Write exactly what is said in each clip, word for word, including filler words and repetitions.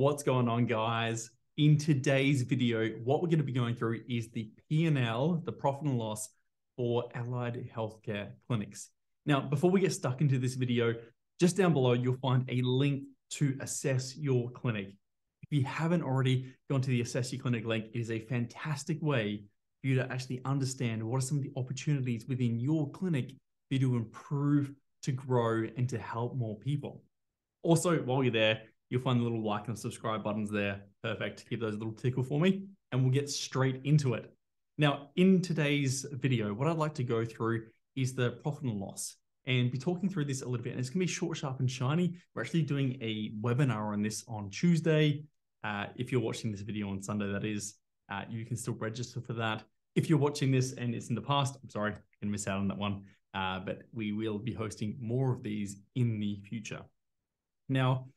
What's going on, guys? In today's video, what we're going to be going through is the P and L, the profit and loss for Allied Healthcare Clinics. Now, before we get stuck into this video, just down below, you'll find a link to Assess Your Clinic. If you haven't already gone to the Assess Your Clinic link, it is a fantastic way for you to actually understand what are some of the opportunities within your clinic for you to improve, to grow, and to help more people. Also, while you're there, you'll find the little like and subscribe buttons there. Perfect. Give those a little tickle for me, and we'll get straight into it. Now, in today's video, what I'd like to go through is the profit and loss, and be talking through this a little bit. And it's going to be short, sharp, and shiny. We're actually doing a webinar on this on Tuesday. Uh, if you're watching this video on Sunday, that is, uh, you can still register for that. If you're watching this and it's in the past, I'm sorry, you're going to miss out on that one. Uh, but we will be hosting more of these in the future. Now,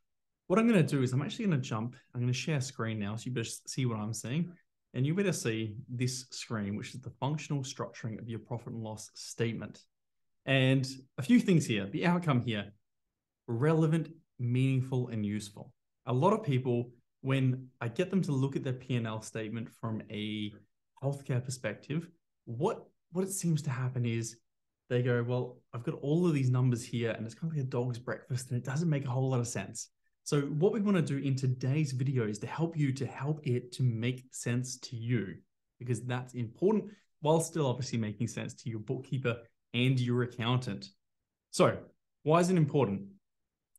what I'm going to do is I'm actually going to jump. I'm going to share screen now, so you better see what I'm seeing. And you better see this screen, which is the functional structuring of your profit and loss statement. And a few things here, the outcome here, relevant, meaningful, and useful. A lot of people, when I get them to look at their P and L statement from a healthcare perspective, what, what it seems to happen is they go, well, I've got all of these numbers here and it's kind of like a dog's breakfast and it doesn't make a whole lot of sense. So what we want to do in today's video is to help you to help it to make sense to you, because that's important while still obviously making sense to your bookkeeper and your accountant. So why is it important?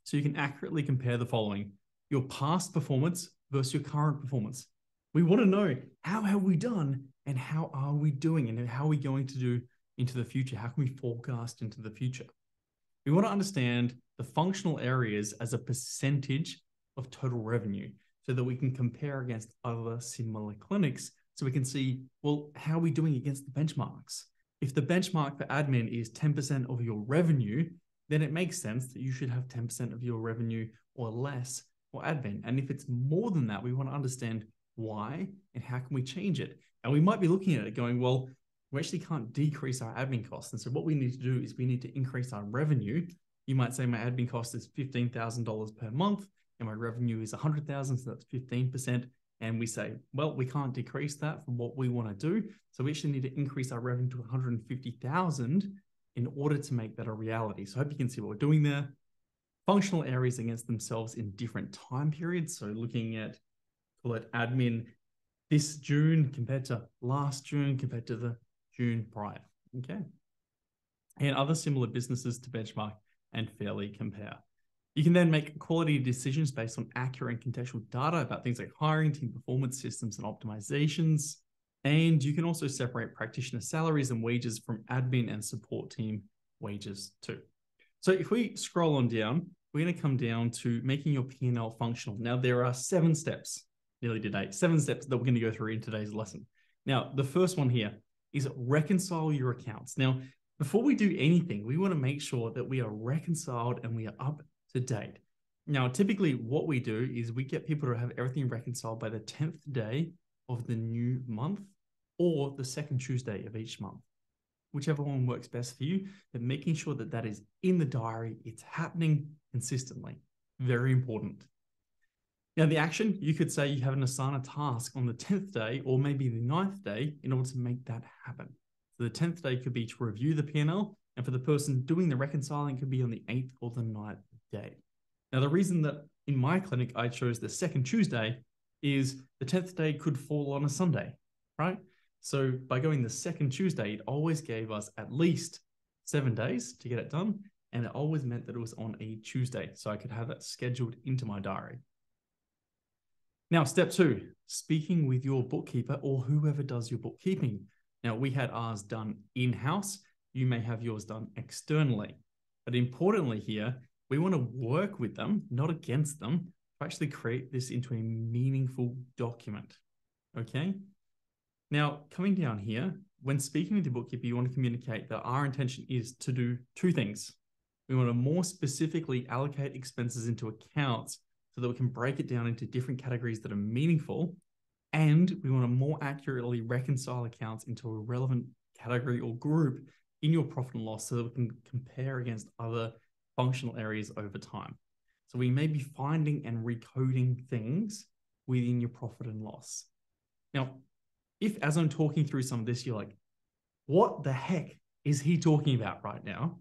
So you can accurately compare the following: your past performance versus your current performance. We want to know, how have we done and how are we doing and how are we going to do into the future? How can we forecast into the future? We want to understand the functional areas as a percentage of total revenue so that we can compare against other similar clinics, so we can see, well, how are we doing against the benchmarks? If the benchmark for admin is ten percent of your revenue, then it makes sense that you should have ten percent of your revenue or less for admin. And if it's more than that, we want to understand why and how can we change it? And we might be looking at it going, well, we actually can't decrease our admin costs. And so what we need to do is we need to increase our revenue. You might say my admin cost is fifteen thousand dollars per month and my revenue is one hundred thousand dollars, so that's fifteen percent. And we say, well, we can't decrease that from what we want to do. So we actually need to increase our revenue to one hundred fifty thousand dollars in order to make that a reality. So I hope you can see what we're doing there. Functional areas against themselves in different time periods. So looking at, call it admin this June compared to last June compared to the June prior, okay? And other similar businesses to benchmark and fairly compare. You can then make quality decisions based on accurate and contextual data about things like hiring, team performance, systems, and optimizations. And you can also separate practitioner salaries and wages from admin and support team wages too. So if we scroll on down, we're going to come down to making your P and L functional. Now, there are seven steps, nearly did eight, seven steps that we're going to go through in today's lesson. Now, the first one here is reconcile your accounts. Now, before we do anything, we want to make sure that we are reconciled and we are up to date. Now, typically what we do is we get people to have everything reconciled by the tenth day of the new month or the second Tuesday of each month, whichever one works best for you, but making sure that that is in the diary, it's happening consistently. Very important. Now, the action, you could say you have an Asana task on the tenth day or maybe the ninth day in order to make that happen. So the tenth day could be to review the P and L, and for the person doing the reconciling, it could be on the eighth or the ninth day. Now, the reason that in my clinic I chose the second Tuesday is the tenth day could fall on a Sunday, right? So by going the second Tuesday, it always gave us at least seven days to get it done, and it always meant that it was on a Tuesday, so I could have that scheduled into my diary. Now, step two, speaking with your bookkeeper or whoever does your bookkeeping. Now, we had ours done in-house. You may have yours done externally. But importantly here, we want to work with them, not against them, to actually create this into a meaningful document, okay? Now, coming down here, when speaking with your bookkeeper, you want to communicate that our intention is to do two things. We want to more specifically allocate expenses into accounts so that we can break it down into different categories that are meaningful, and we want to more accurately reconcile accounts into a relevant category or group in your profit and loss so that we can compare against other functional areas over time. So we may be finding and recoding things within your profit and loss. Now, if as I'm talking through some of this, you're like, what the heck is he talking about right now?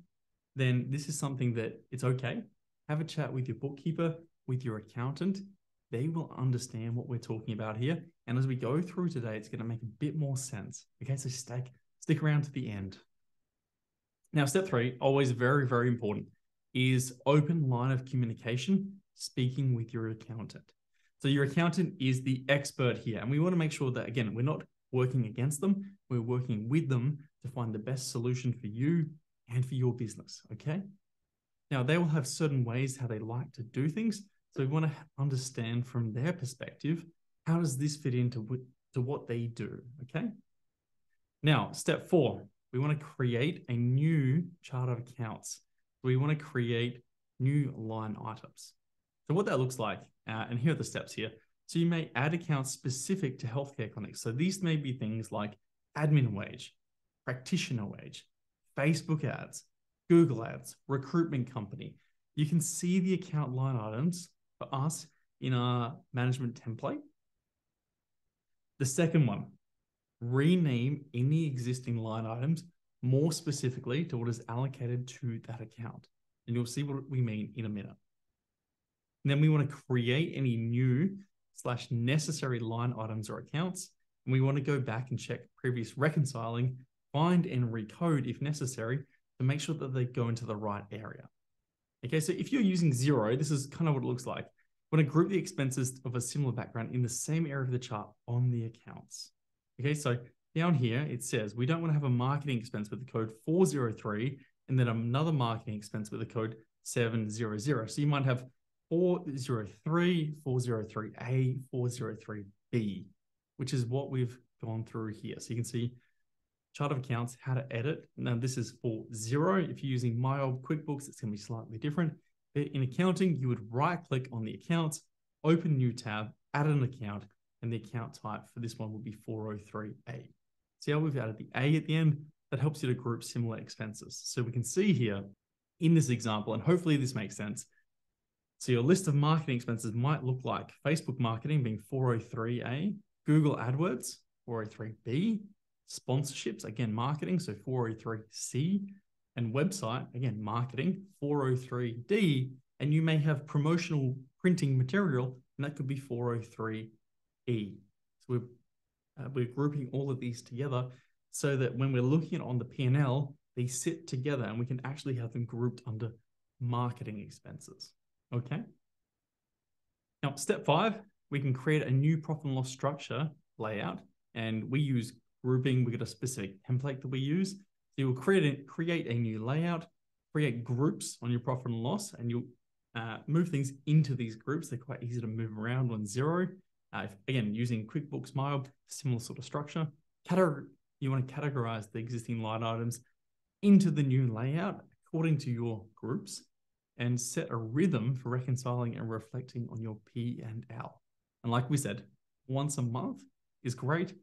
Then this is something that it's okay. Have a chat with your bookkeeper, with your accountant. They will understand what we're talking about here. And as we go through today, it's going to make a bit more sense. Okay, so stick, stick around to the end. Now, step three, always very, very important, is open line of communication, speaking with your accountant. So your accountant is the expert here. And we want to make sure that, again, we're not working against them. We're working with them to find the best solution for you and for your business, okay? Now, they will have certain ways how they like to do things. So we want to understand from their perspective, how does this fit into to what they do, okay? Now, step four, we want to create a new chart of accounts. We want to create new line items. So what that looks like, uh, and here are the steps here. So you may add accounts specific to healthcare clinics. So these may be things like admin wage, practitioner wage, Facebook ads, Google ads, recruitment company. You can see the account line items for us in our management template. The second one, rename any existing line items more specifically to what is allocated to that account. And you'll see what we mean in a minute. And then we want to create any new slash necessary line items or accounts. And we want to go back and check previous reconciling, find and recode if necessary to make sure that they go into the right area. Okay, so if you're using Xero, this is kind of what it looks like. We want to group the expenses of a similar background in the same area of the chart on the accounts. Okay, so down here, it says we don't want to have a marketing expense with the code four zero three and then another marketing expense with the code seven hundred. So you might have four zero three, four oh three A, four oh three B, which is what we've gone through here. So you can see chart of accounts, how to edit. Now this is for Xero. If you're using my old QuickBooks, it's going to be slightly different. But in accounting, you would right click on the accounts, open new tab, add an account, and the account type for this one will be four oh three A. See how we've added the A at the end? That helps you to group similar expenses. So we can see here in this example, and hopefully this makes sense. So your list of marketing expenses might look like Facebook marketing being four oh three A, Google AdWords, four oh three B, sponsorships, again, marketing, so four oh three C, and website, again, marketing, four oh three D, and you may have promotional printing material, and that could be four oh three E. So we're, uh, we're grouping all of these together so that when we're looking on the P and L, they sit together and we can actually have them grouped under marketing expenses. Okay. Now, step five, we can create a new profit and loss structure layout, and we use grouping. We've got a specific template that we use. So you will create a, create a new layout, create groups on your profit and loss, and you'll uh, move things into these groups. They're quite easy to move around on Xero. Uh, again, using QuickBooks Mile, similar sort of structure. Categor- you want to categorize the existing line items into the new layout according to your groups, and set a rhythm for reconciling and reflecting on your P and L. And like we said, once a month is great,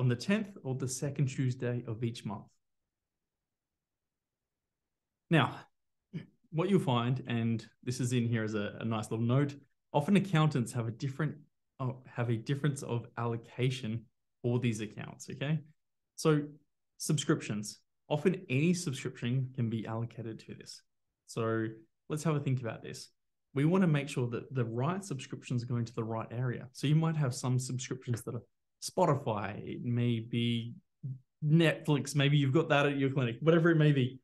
on the tenth or the second Tuesday of each month. Now, what you'll find, and this is in here as a, a nice little note, often accountants have a different oh, have a difference of allocation for these accounts, okay? So subscriptions, often any subscription can be allocated to this. So let's have a think about this. We want to make sure that the right subscriptions are going to the right area. So you might have some subscriptions that are Spotify, it may be Netflix, maybe you've got that at your clinic, whatever it may be.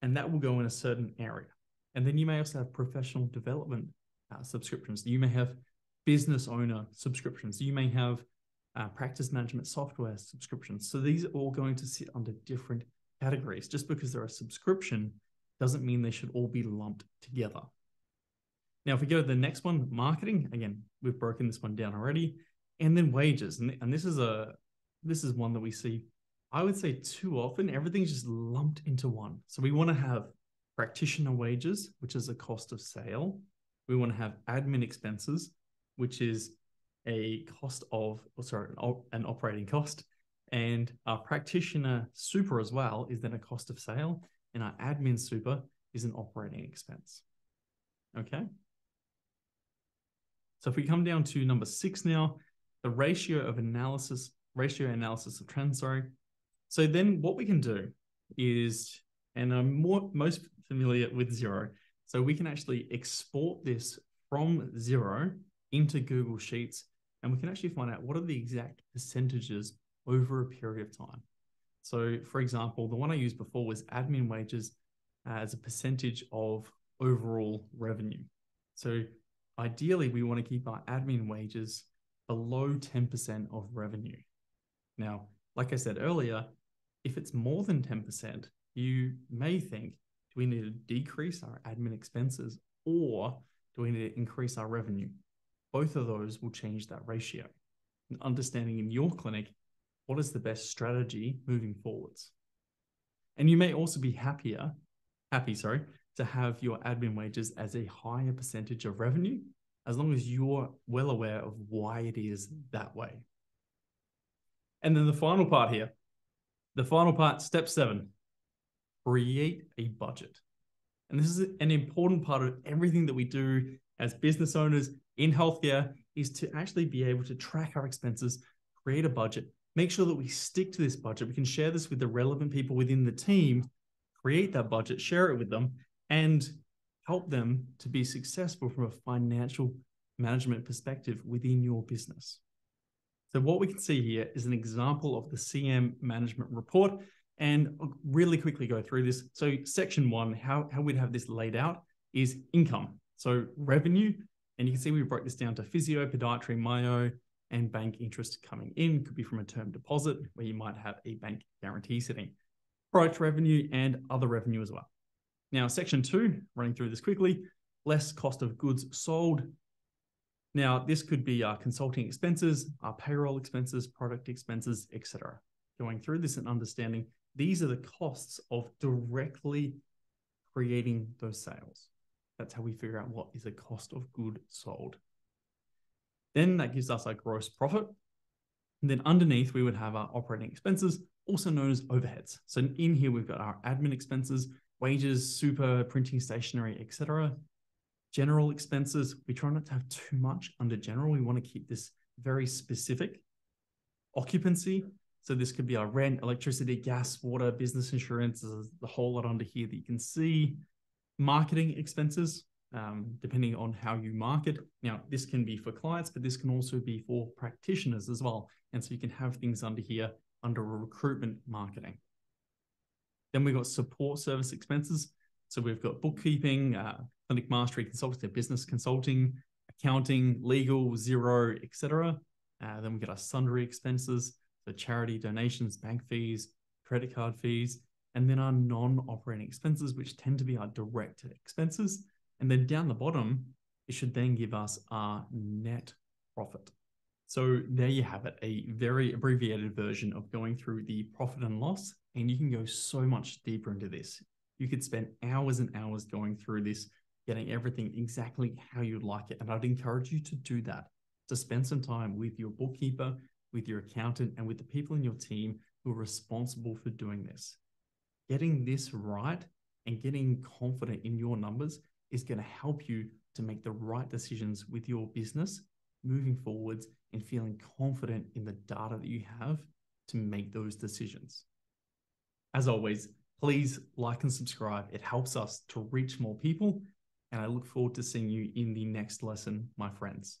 And that will go in a certain area. And then you may also have professional development uh, subscriptions. You may have business owner subscriptions. You may have uh, practice management software subscriptions. So these are all going to sit under different categories. Just because they're a subscription doesn't mean they should all be lumped together. Now, if we go to the next one, marketing, again, we've broken this one down already. And then wages. And, and this is a this is one that we see, I would say too often, everything's just lumped into one. So we want to have practitioner wages, which is a cost of sale. We want to have admin expenses, which is a cost of, oh, sorry, an, op an operating cost. And our practitioner super as well is then a cost of sale. And our admin super is an operating expense. Okay. So if we come down to number six now, the ratio of analysis, ratio analysis of trends, sorry. So then what we can do is, and I'm more, most familiar with Xero, so we can actually export this from Xero into Google Sheets, and we can actually find out what are the exact percentages over a period of time. So for example, the one I used before was admin wages as a percentage of overall revenue. So ideally, we want to keep our admin wages below ten percent of revenue. Now, like I said earlier, if it's more than ten percent, you may think, do we need to decrease our admin expenses or do we need to increase our revenue? Both of those will change that ratio. And understanding in your clinic, what is the best strategy moving forwards? And you may also be happier, happy, sorry, to have your admin wages as a higher percentage of revenue, as long as you're well aware of why it is that way. And then the final part here, the final part, step seven, create a budget. And this is an important part of everything that we do as business owners in healthcare, is to actually be able to track our expenses, create a budget, make sure that we stick to this budget. We can share this with the relevant people within the team, create that budget, share it with them, and help them to be successful from a financial management perspective within your business. So what we can see here is an example of the C M management report. And I'll really quickly go through this. So section one, how, how we'd have this laid out is income. So revenue, and you can see we broke this down to physio, podiatry, myo, and bank interest coming in. Could be from a term deposit where you might have a bank guarantee sitting. Product revenue and other revenue as well. Now, section two, running through this quickly, less cost of goods sold. Now, this could be our consulting expenses, our payroll expenses, product expenses, et cetera. Going through this and understanding these are the costs of directly creating those sales. That's how we figure out what is the cost of goods sold. Then that gives us our gross profit. And then underneath, we would have our operating expenses, also known as overheads. So in here, we've got our admin expenses, wages, super, printing, stationery, et cetera. General expenses, we try not to have too much under general. We want to keep this very specific. Occupancy, so this could be our rent, electricity, gas, water, business insurance. There's a whole lot under here that you can see. Marketing expenses, um, depending on how you market. Now, this can be for clients, but this can also be for practitioners as well. And so you can have things under here under recruitment marketing. Then we've got support service expenses. So we've got bookkeeping, uh, clinic mastery, consulting, business consulting, accounting, legal, Xero, et cetera. Uh, then we get our sundry expenses, so charity, donations, bank fees, credit card fees, and then our non-operating expenses, which tend to be our direct expenses. And then down the bottom, it should then give us our net profit. So there you have it, a very abbreviated version of going through the profit and loss. And you can go so much deeper into this. You could spend hours and hours going through this, getting everything exactly how you'd like it. And I'd encourage you to do that, to spend some time with your bookkeeper, with your accountant, and with the people in your team who are responsible for doing this. Getting this right and getting confident in your numbers is going to help you to make the right decisions with your business moving forwards and feeling confident in the data that you have to make those decisions. As always, please like and subscribe. It helps us to reach more people, and I look forward to seeing you in the next lesson, my friends.